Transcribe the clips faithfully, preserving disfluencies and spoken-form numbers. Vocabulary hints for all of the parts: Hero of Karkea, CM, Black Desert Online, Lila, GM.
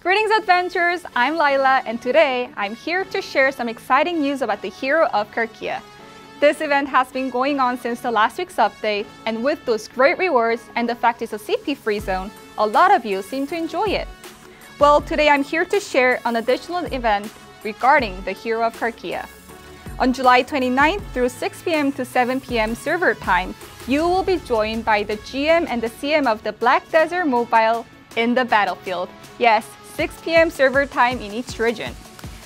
Greetings adventurers, I'm Lila and today I'm here to share some exciting news about the Hero of Karkea. This event has been going on since the last week's update, and with those great rewards and the fact it's a C P free zone, a lot of you seem to enjoy it. Well, today I'm here to share an additional event regarding the Hero of Karkea. On July twenty-ninth through six p m to seven p m server time, you will be joined by the G M and the C M of the Black Desert Mobile in the battlefield. Yes, six p m server time in each region.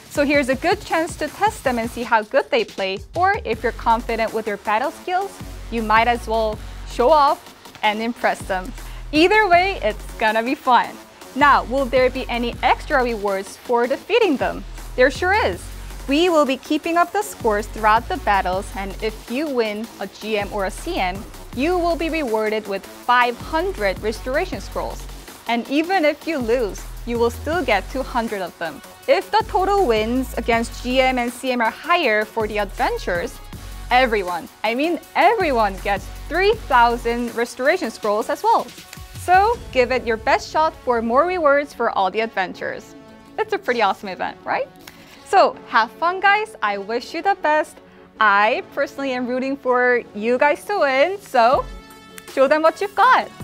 So here's a good chance to test them and see how good they play, or if you're confident with your battle skills, you might as well show off and impress them. Either way, it's gonna be fun. Now, will there be any extra rewards for defeating them? There sure is. We will be keeping up the scores throughout the battles, and if you win a G M or a C M, you will be rewarded with five hundred restoration scrolls. And even if you lose, you will still get two hundred of them. If the total wins against G M and C M are higher for the adventures, everyone, I mean everyone gets three thousand restoration scrolls as well. So give it your best shot for more rewards for all the adventures. It's a pretty awesome event, right? So have fun guys, I wish you the best. I personally am rooting for you guys to win, so show them what you've got.